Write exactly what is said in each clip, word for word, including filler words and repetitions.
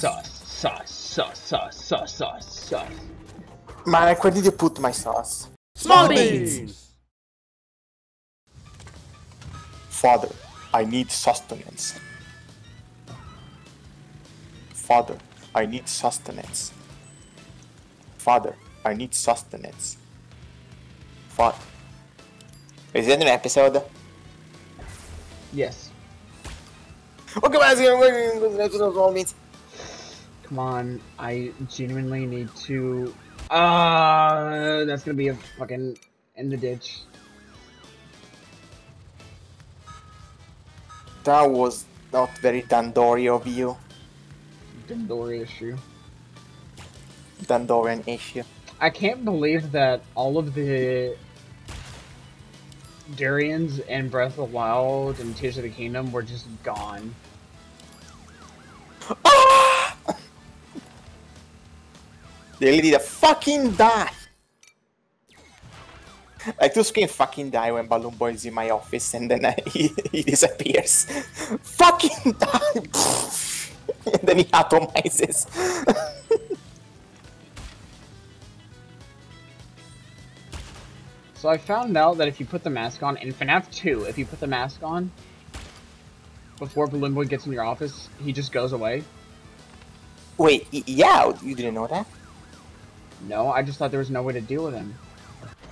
sauce, sauce, sauce, sauce, sauce, sauce, sauce. Marek, where did you put my sauce? Small beans! beans. Father, I need sustenance. Father, I need sustenance. Father, I need sustenance. Father. Is it an episode? Yes. Okay, guys, I'm going to go to the small beans. Come on, I genuinely need to. Uh, that's gonna be a fucking in the ditch. That was not very Dandori of you. Dandori issue. Dandorian issue. I can't believe that all of the Darians and Breath of the Wild and Tears of the Kingdom were just gone. Ah! They really did a fucking die! Like, two screen fucking die when Balloon Boy is in my office and then I, he, he disappears. Fucking die! And then he atomizes. So I found out that if you put the mask on, in FNAF two, if you put the mask on, before Balloon Boy gets in your office, he just goes away. Wait, yeah, you didn't know that? No, I just thought there was no way to deal with him.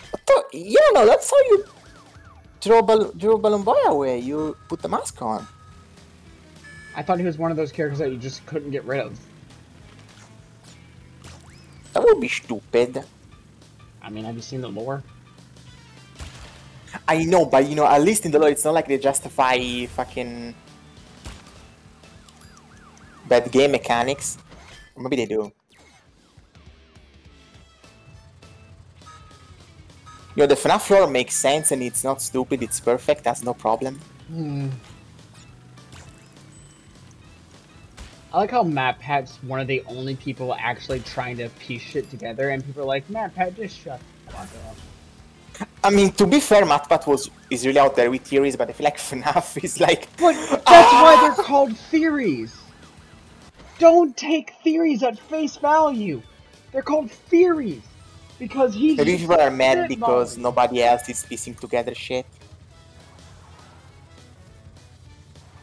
What the? Yeah, no, that's how you throw Bal throw Balloon Boy away, you put the mask on. I thought he was one of those characters that you just couldn't get rid of. That would be stupid. I mean, have you seen the lore? I know, but you know, at least in the lore, it's not like they justify fucking bad game mechanics. Or maybe they do. You know, the FNAF lore makes sense and it's not stupid, it's perfect, that's no problem. Hmm. I like how MatPat's one of the only people actually trying to piece shit together, and people are like, MatPat, just shut the fuck up. I mean, to be fair, MatPat was is really out there with theories, but I feel like FNAF is like. But that's ah! why they're called theories. Don't take theories at face value. They're called theories because he. Maybe people are mad because nobody else is piecing together shit.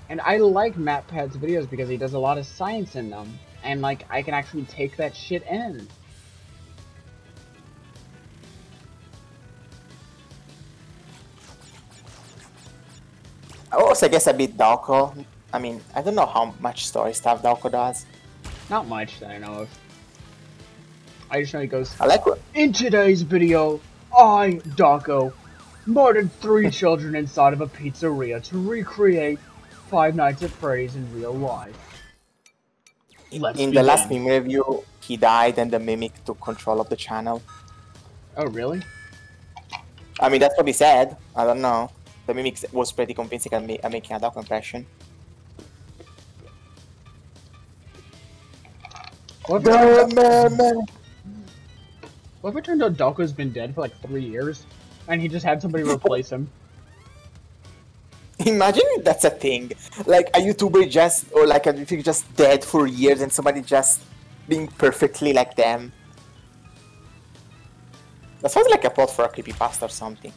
And I like MatPat's videos because he does a lot of science in them, and like I can actually take that shit in. I also guess a bit Darko. I mean, I don't know how much story stuff Darko does. Not much that I know of. I just know he goes, I like what in today's video, I, Darko, murdered three children inside of a pizzeria to recreate Five Nights at Freddy's in real life. Let's in begin. The last meme review, he died and the Mimic took control of the channel. Oh, really? I mean, that's what he said. I don't know. The Mimic was pretty convincing at, me at making a dog impression. What if it turned out Darko's been dead for like three years and he just had somebody replace him? Imagine if that's a thing. Like a YouTuber just, or like a YouTuber just dead for years and somebody just being perfectly like them. That sounds like a plot for a creepypasta or something.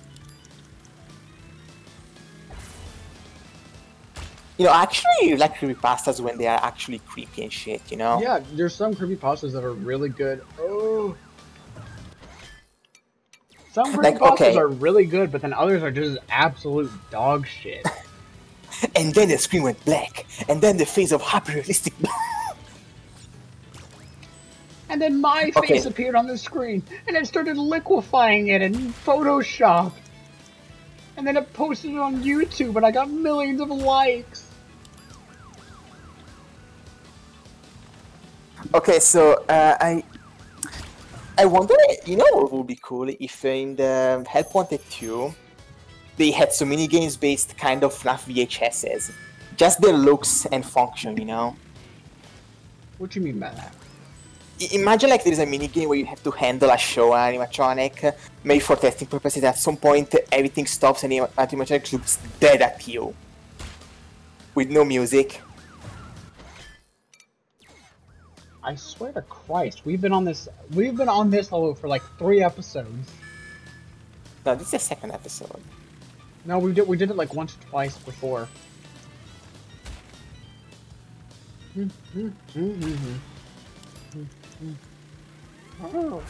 You know, I actually like creepypastas when they are actually creepy and shit, you know? Yeah, there's some creepypastas that are really good. Oh. Some creepypastas like, okay. are really good, but then others are just absolute dog shit. And then the screen went black, and then the face of hyper-realistic and then my okay. face appeared on the screen, and I started liquefying it in Photoshop. And then it posted it on YouTube and I got millions of likes. Okay, so uh, I I wonder, you know what would be cool if in the Help Wanted two they had some minigames based kind of FNAF V H Ses. Just their looks and function, you know? What do you mean by that? Imagine like there's a minigame where you have to handle a show, an animatronic, maybe for testing purposes, at some point everything stops and the animatronic looks dead at you. With no music. I swear to Christ, we've been on this we've been on this level for like three episodes. No, this is the second episode. No, we did we did it like once or twice before. Oh.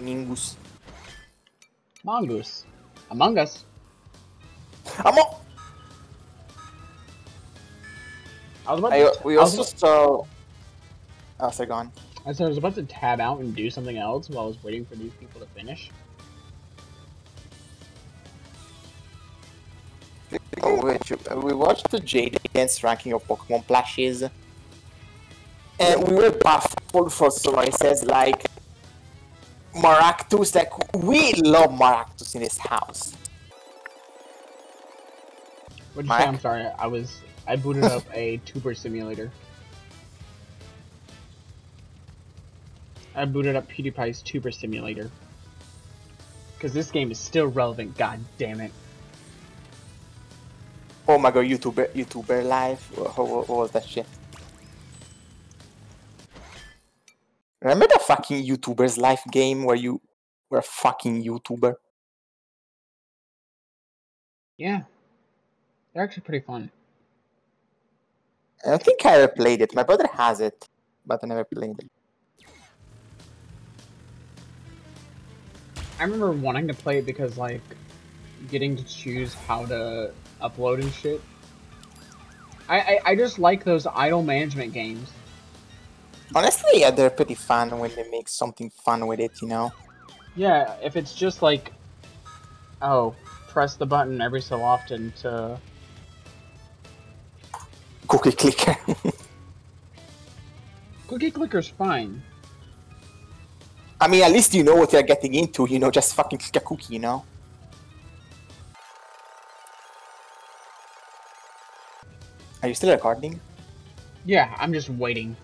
Mingus. Mongoose. Among Us. Among. I was about I, to we I also was... saw. Oh, they're gone. I said I was about to tab out and do something else while I was waiting for these people to finish. Oh, wait, we watched the Jade dance ranking of Pokemon plushies, and we were baffled for choices like Maractus. Like, we love Maractus in this house. What did you say? I'm sorry, I was I booted up a Tuber Simulator. I booted up PewDiePie's Tuber Simulator because this game is still relevant. God damn it! Oh my god, YouTuber, YouTuber life. What, what, what was that shit? Remember the fucking YouTuber's life game where you were a fucking YouTuber? Yeah. They're actually pretty fun. I don't think I ever played it. My brother has it, but I never played it. I remember wanting to play it because, like, getting to choose how to upload and shit. I, I, I just like those idle management games. Honestly, yeah, they're pretty fun when they make something fun with it, you know? Yeah, if it's just like, oh, press the button every so often to... Cookie Clicker. Cookie Clicker's fine. I mean, at least you know what you're getting into, you know, just fucking click a cookie, you know? Are you still recording? Yeah, I'm just waiting.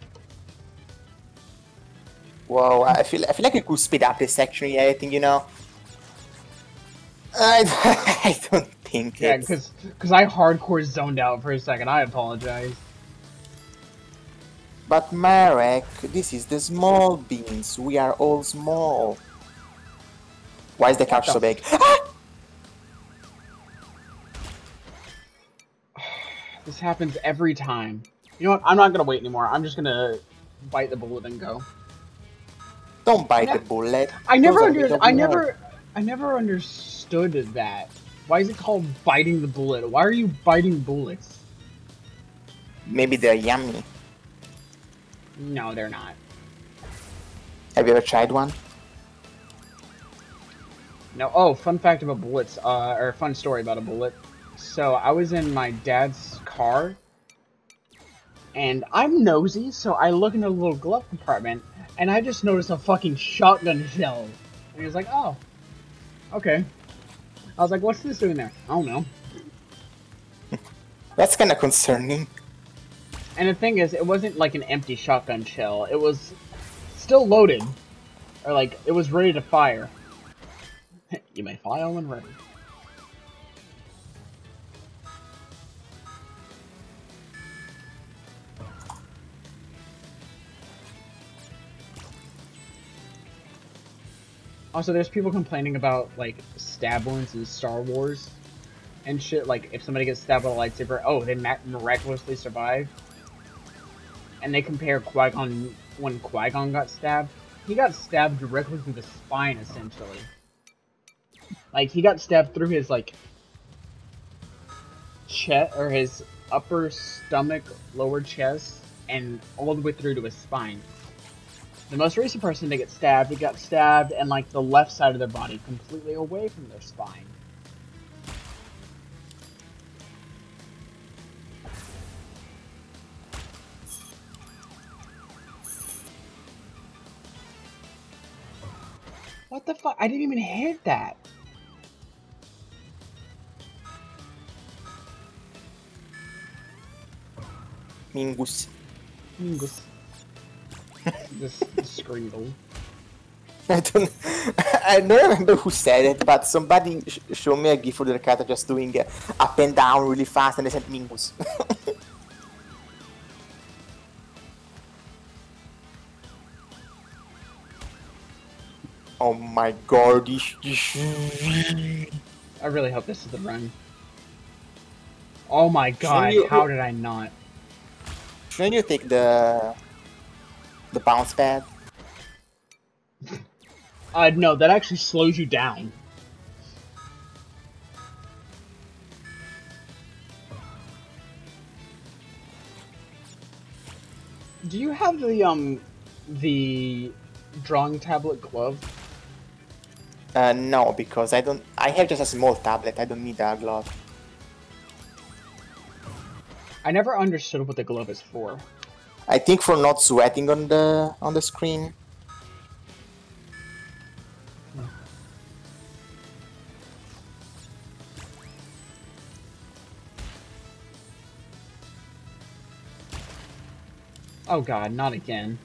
Whoa, I feel I feel like we could speed up this section or anything, you know? I, I don't think yeah, it's... Yeah, cause, cause I hardcore zoned out for a second, I apologize. But Marek, this is the small beans, we are all small. Why is the couch so big? This happens every time. You know what, I'm not gonna wait anymore, I'm just gonna bite the bullet and go. Don't bite the bullet. I never, under I never, I never understood that. Why is it called biting the bullet? Why are you biting bullets? Maybe they're yummy. No, they're not. Have you ever tried one? No. Oh, fun fact about bullets, uh, or fun story about a bullet. So I was in my dad's car, and I'm nosy, so I look in the little glove compartment. And I just noticed a fucking shotgun shell. And he was like, oh. Okay. I was like, what's this doing there? I don't know. That's kind of concerning. And the thing is, it wasn't like an empty shotgun shell. It was still loaded. Or like, it was ready to fire. You may fire when ready. Also, there's people complaining about, like, stab wounds in Star Wars and shit. Like, if somebody gets stabbed with a lightsaber, oh, they miraculously survive. And they compare Qui-Gon, when Qui-Gon got stabbed, he got stabbed directly through the spine, essentially. Like, he got stabbed through his, like, chest, or his upper stomach, lower chest, and all the way through to his spine. The most recent person to get stabbed, it got stabbed and like the left side of their body, completely away from their spine. What the fuck? I didn't even hit that. Mingus. Mingus. This Screedle. I don't, I don't remember who said it, but somebody sh showed me a gif of the character just doing uh, up and down really fast, and they said Mingus. Oh my god. I really hope this is the run. Oh my god, you, how did I not? Shouldn't you take the... the bounce pad? Uh, no, that actually slows you down. Do you have the, um, the drawing tablet glove? Uh, no, because I don't... I have just a small tablet, I don't need a glove. I never understood what the glove is for. I think for not sweating on the on the screen. Oh god, not again.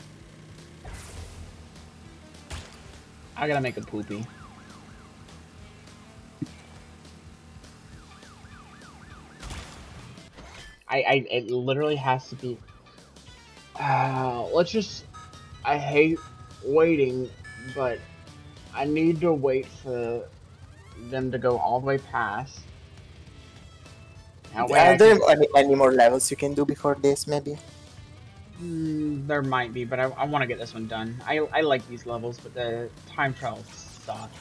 I gotta make a poopy. I, I, it literally has to be, uh, let's just, I hate waiting, but I need to wait for them to go all the way past. Now, wait, Are there can... any, any more levels you can do before this, maybe? Mm, there might be, but I, I want to get this one done. I, I like these levels, but the time trials suck.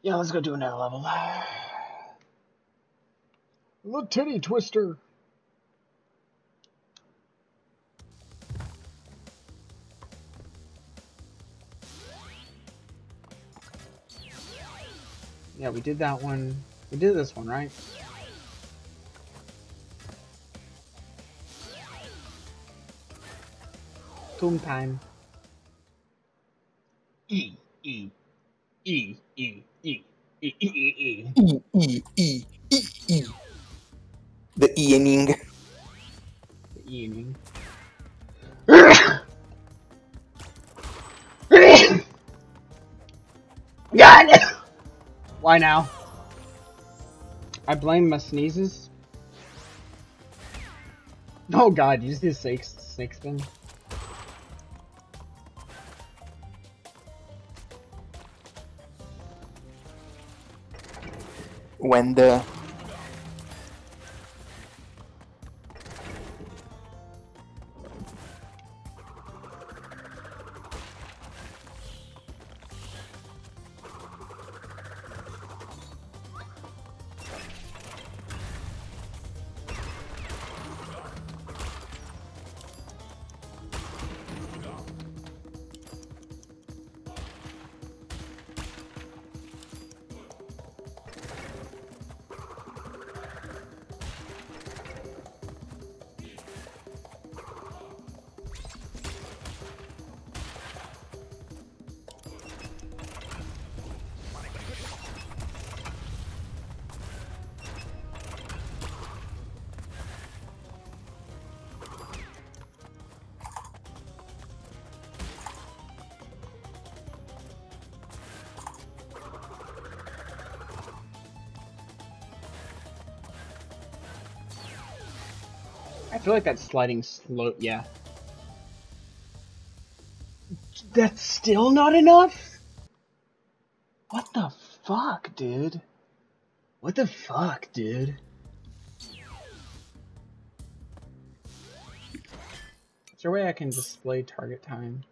Yeah, let's go do another level. The titty twister. Yeah, we did that one. We did this one, right? Tomb time. E E E E. E E E E E E E E E The E-ing. The E-ing. God! Why now? I blame my sneezes. Oh god, use the six six thing. When the I feel like that sliding slope, yeah. That's still not enough? What the fuck, dude? What the fuck, dude? Is there a way I can display target time?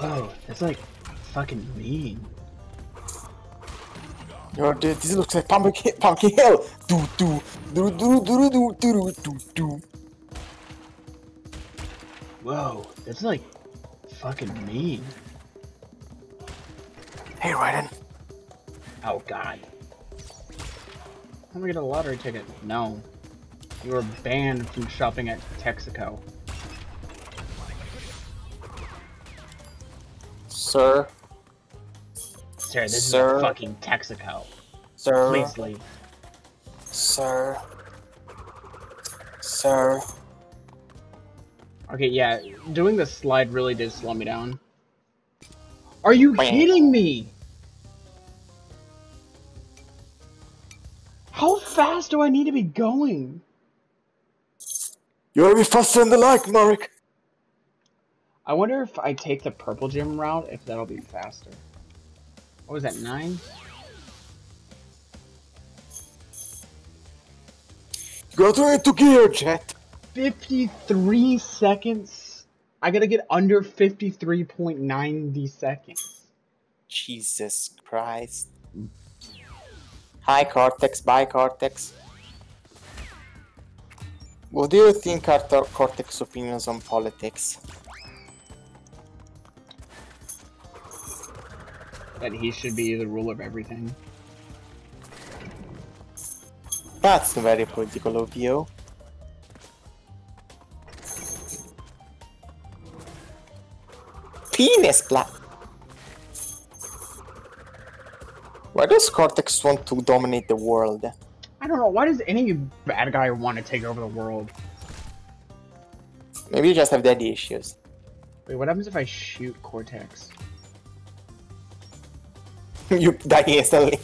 Whoa, that's like fucking mean. Yo, dude, this looks like Pumpkin, pumpkin Hill. Do do do do do do do do do. Whoa, that's like fucking mean. Hey, Raiden. Oh God. I'm gonna get a lottery ticket. No. You are banned from shopping at Texaco. Sir. Sir, this Sir. is fucking Texaco. Sir. Please leave. Sir. Sir. Okay, yeah, doing the slide really did slow me down. Are you Bam. kidding me? How fast do I need to be going? You wanna be faster than the like, Marek! I wonder if I take the purple gym route, if that'll be faster. What was that, nine? You gotta into gear, Jet! fifty-three seconds? I gotta get under fifty-three point nine seconds. Jesus Christ. Hi, Cortex. Bye, Cortex. What do you think are Cortex's opinions on politics? That he should be the ruler of everything. That's a very political view. Penis black. Why does Cortex want to dominate the world? I don't know, why does any bad guy want to take over the world? Maybe you just have daddy issues. Wait, what happens if I shoot Cortex? You die instantly.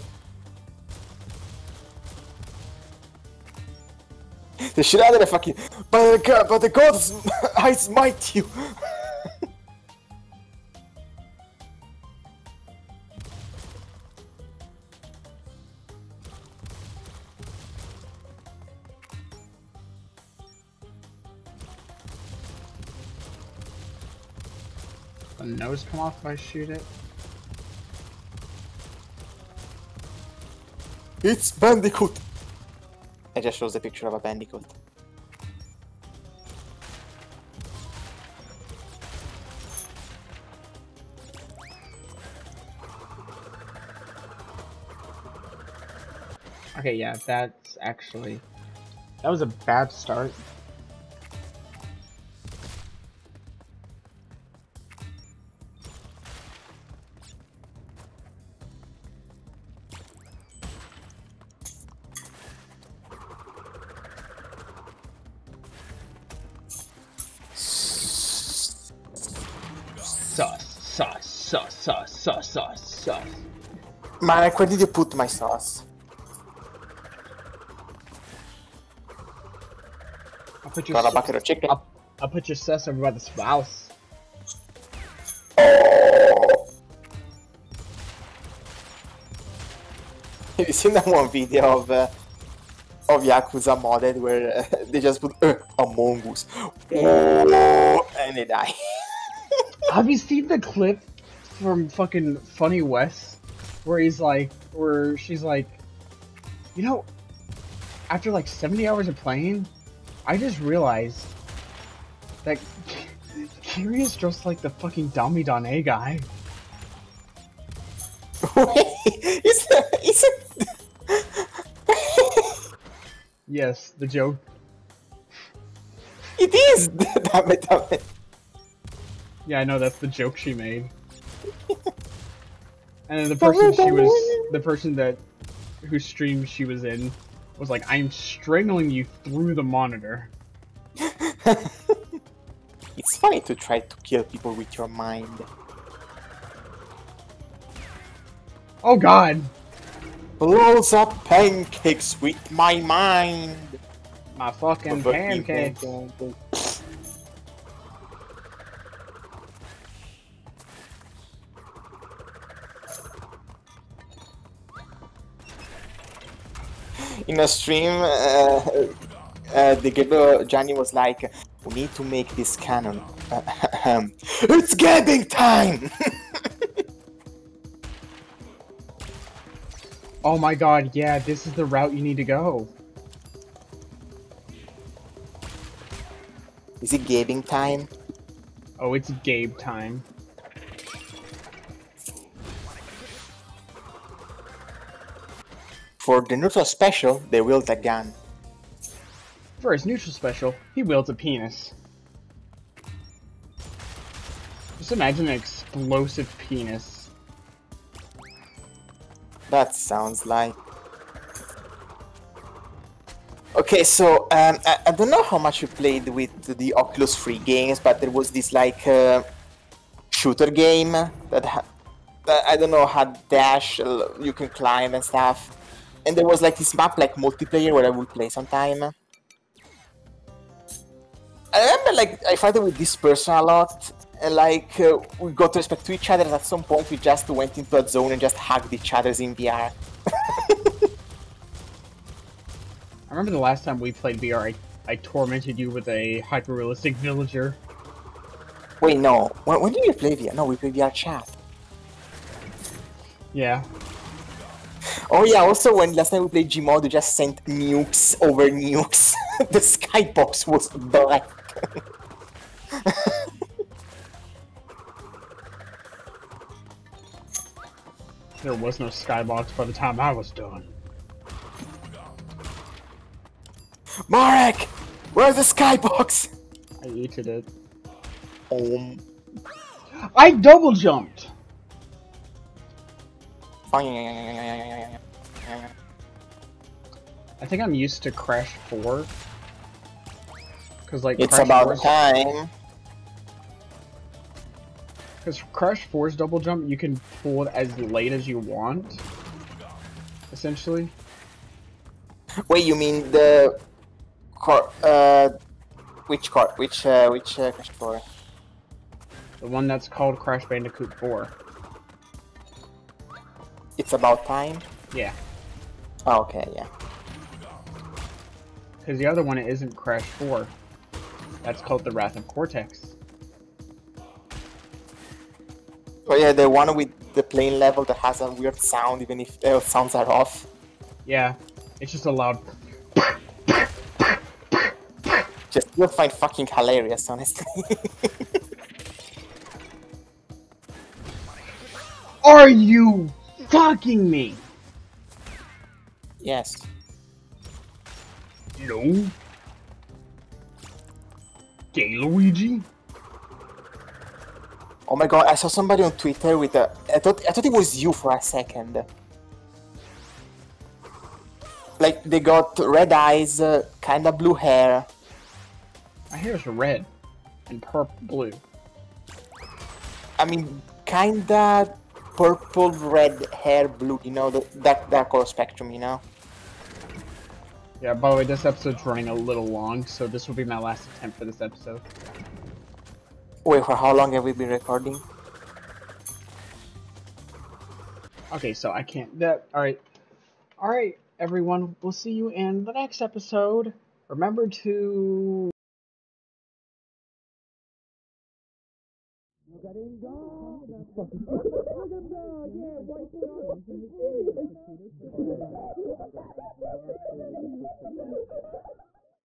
The shit out of the fucking... But the, but the gods, I smite you! Nose come off if I shoot it. It's Bandicoot! It just shows a picture of a Bandicoot. Okay, yeah, that's actually... That was a bad start. Marek, where did you put my sauce? I'll put your Got a bucket of chicken. I'll, I'll put your sauce over by the spouse. Oh. Have you seen that one video of uh, of Yakuza modded where uh, they just put uh, a mongoose oh, and they die? Have you seen the clip from fucking Funny West? Where he's like, where she's like, you know, after like seventy hours of playing, I just realized that Kiri is just like the fucking Dummy Dona guy. Wait, is that, is that... Yes, the joke. It is the Dummy Dona. Yeah, I know, that's the joke she made. And then the person she was, the person that, whose stream she was in, was like, I'm strangling you through the monitor. It's funny to try to kill people with your mind. Oh God! Blows up pancakes with my mind! My fucking pancakes! In a stream, uh, uh, the Gabriel Johnny was like, We need to make this canon. It's gabbing time! Oh my god, yeah, this is the route you need to go. Is it gabbing time? Oh, it's Gabe time. For the neutral special, they wield a gun. For his neutral special, he wields a penis. Just imagine an explosive penis. That sounds like... Okay, so, um, I, I don't know how much you played with the Oculus Free games, but there was this, like, uh, shooter game that, ha that, I don't know, had dash, you can climb and stuff. And there was, like, this map, like, multiplayer where I would play sometime. I remember, like, I fighted with this person a lot, and, like, uh, we got to respect to each other, and at some point we just went into a zone and just hugged each other's in V R. I remember the last time we played V R, I, I tormented you with a hyper-realistic villager. Wait, no. When, when did you play V R? No, we played V R Chat. Yeah. Oh yeah, also when last time we played Gmod, we just sent nukes over nukes. The skybox was black. There was no skybox by the time I was done. Marek! Where's the skybox? I yeeted it. Um. I double jumped! I think I'm used to Crash four. Cause like it's Crash about time. Because Crash four's double jump, you can pull it as late as you want. Essentially. Wait, you mean the... Cor uh, which card? Which, uh, which, uh, Crash four? The one that's called Crash Bandicoot four. It's about time? Yeah. Oh, okay, yeah. Because the other one isn't Crash four. That's called the Wrath of Cortex. Oh yeah, the one with the plane level that has a weird sound, even if the uh, sounds are off. Yeah, it's just a loud... Just, you'll find fucking hilarious, honestly. Are you fucking me? Yes. No. Gay Luigi? Oh my god, I saw somebody on Twitter with a... I thought, I thought it was you for a second. Like, they got red eyes, uh, kinda blue hair. My hair is red and purple blue. I mean, kinda purple, red, hair, blue, you know, the, that, that color spectrum, you know? Yeah, by the way, this episode's running a little long, so this will be my last attempt for this episode. Wait, for how long have we been recording? Okay, so I can't... That, alright. Alright, everyone, we'll see you in the next episode. Remember to... Look at him go! Look at him go! Yeah, white foot on!